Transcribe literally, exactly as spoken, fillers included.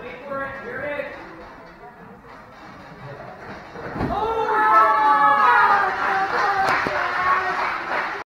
Wait for it, hear it.